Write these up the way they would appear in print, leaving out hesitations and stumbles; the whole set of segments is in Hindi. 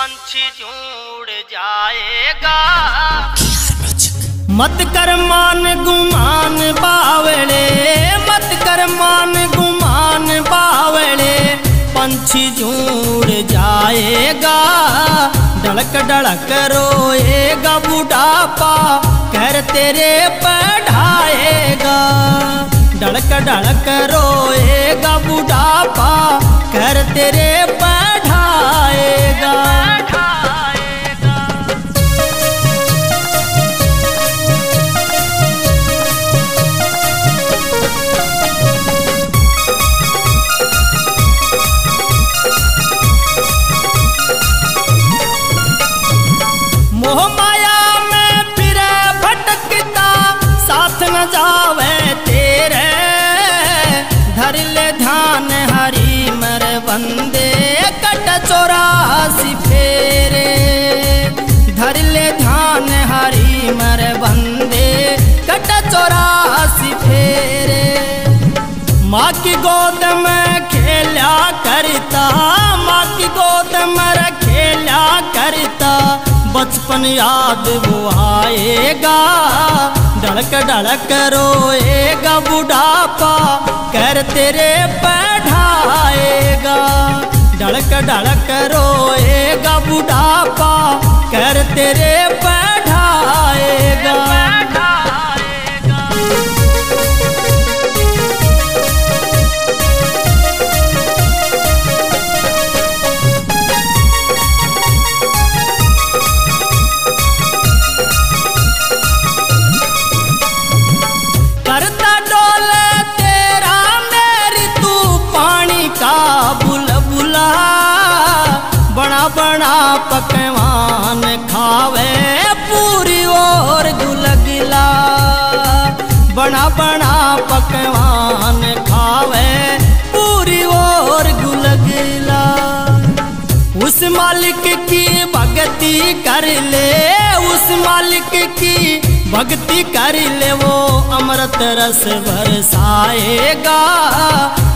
पंछी झूड़ जाएगा। मत कर मान गुमान बावड़े, मत कर मान गुमान बावड़े, पंछी झूड़ जाएगा। डड़क डड़क रोएगा बुढ़ापा, घर तेरे पढ़ाएगा। डड़क डड़क रोएगा बुढ़ापा, घर तेरे पढ़ाएगा। बंदे कट चौरासी फेरे, धर ले ध्यान हरी मर बंदे कट चौरासी फेरे। माँ की गोद में खेला करता, माँ की गोद में खेला करता, बचपन याद वो आएगा। डड़क डड़क रोएगा बुढ़ापा, कर तेरे पढ़ाएगा। डड़क डड़क रोएगा बुढ़ापा, कर तेरे पढ़ाएगा। बना पकवान खावे पूरी और गुलगुला, बना बना पकवान खावे पूरी और गुलगुला। उस मालिक की भक्ति कर ले, उस मालिक की भक्ति कर ले, वो अमृत रस बरसाएगा।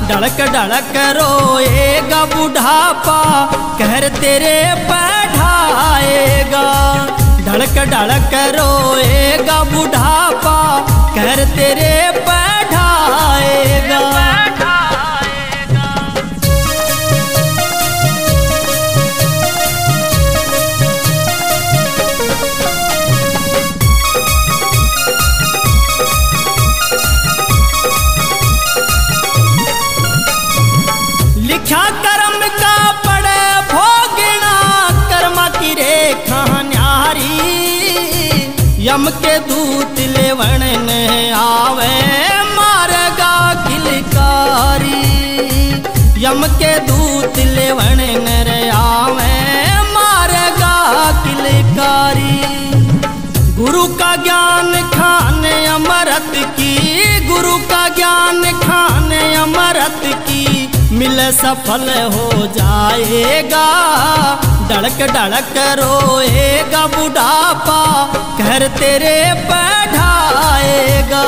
डड़क डड़क रोएगा बुढ़ापा, कहर तेरे पढ़ाएगा। डड़क डड़क रोएगा बुढ़ापा, कहर तेरे पढ़ाएगा। लिखा कर्म का पड़े भोगना, कर्मा की रेखा न्यारी, यम के दूत लेवण ने आवे मारगा किलकारी। यम के दूत लेवण ने आवे मारगा किलकारी। गुरु का ज्ञान खान अमृत की, गुरु का ज्ञान खान अमृत की, मिले सफल हो जाएगा। डड़क डड़क रोएगा बुढ़ापा, घर तेरे पढ़ाएगा।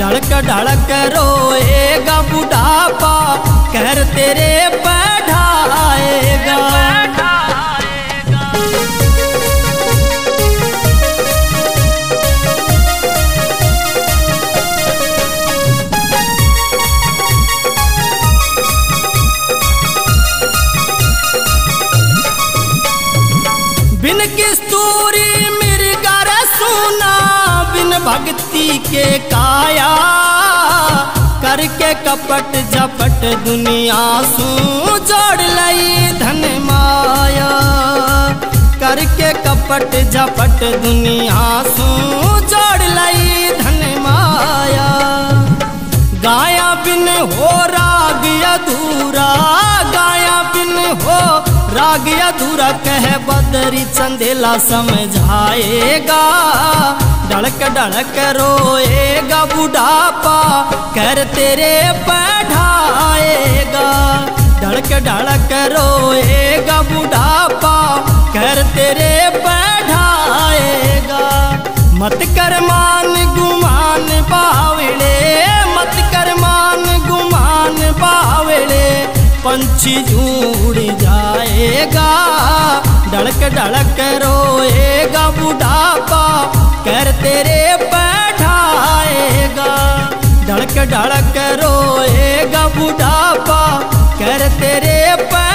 डड़क डड़क रोएगा बुढ़ापा, घर तेरे पढ़ाएगा। बिन किस्तूरी मिर्गा रसूना, बिन भक्ति के काया, करके कपट झपट दुनिया सू जोड़ लई धन माया। करके कपट झपट दुनिया सू जोड़ लई धन माया। गाया बिन हो राग अधूरा, गाया बिन हो राग अधूरा, कह बदरी चंदेला समझाएगा। डड़क डड़क रोएगा बुढ़ापा, कर तेरे पढ़ाएगा। डड़क डड़क रोएगा बुढ़ापा, कर तेरे पढ़ाएगा। मत कर मान गुमान बावड़े, मत कर मान गुमान बावड़े, पंछी झूड़ जाएगा। धड़क धड़क रोएगा बुढ़ापा कर तेरे बैठाएगा, धड़क धड़क रोएगा बुढ़ापा कर तेरे